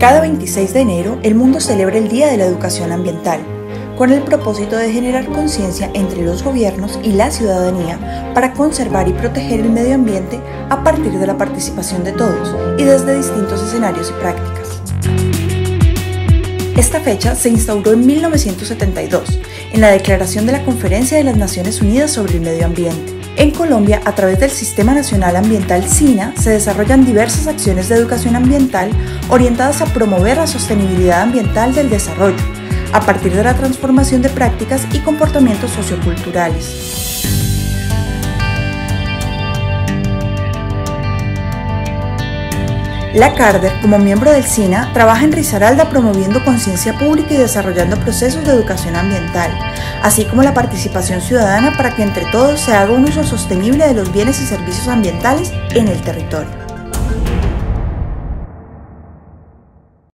Cada 26 de enero, el mundo celebra el Día de la Educación Ambiental, con el propósito de generar conciencia entre los gobiernos y la ciudadanía para conservar y proteger el medio ambiente a partir de la participación de todos y desde distintos escenarios y prácticas. Esta fecha se instauró en 1972, en la Declaración de la Conferencia de las Naciones Unidas sobre el Medio Ambiente. En Colombia, a través del Sistema Nacional Ambiental SINA, se desarrollan diversas acciones de educación ambiental orientadas a promover la sostenibilidad ambiental del desarrollo, a partir de la transformación de prácticas y comportamientos socioculturales. La CARDER, como miembro del SINA, trabaja en Risaralda promoviendo conciencia pública y desarrollando procesos de educación ambiental, así como la participación ciudadana para que entre todos se haga un uso sostenible de los bienes y servicios ambientales en el territorio.